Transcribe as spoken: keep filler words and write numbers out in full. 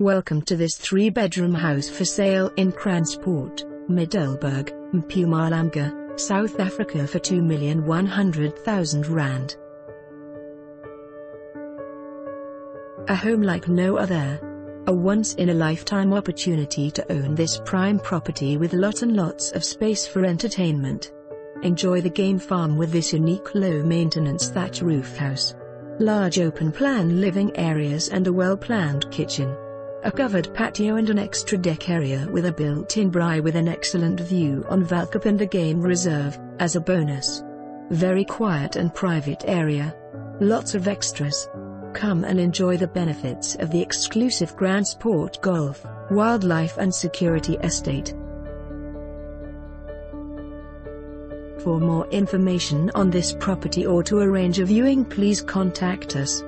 Welcome to this three-bedroom house for sale in Kranspoort, Middelburg, Mpumalanga, South Africa for two million one hundred thousand rand. A home like no other. A once-in-a-lifetime opportunity to own this prime property with lots and lots of space for entertainment. Enjoy the game farm with this unique low-maintenance thatch roof house. Large open-plan living areas and a well-planned kitchen. A covered patio and an extra deck area with a built-in braai with an excellent view on Valkop and a game reserve, as a bonus. Very quiet and private area. Lots of extras. Come and enjoy the benefits of the exclusive Grand Sport Golf, Wildlife and Security Estate. For more information on this property or to arrange a viewing, please contact us.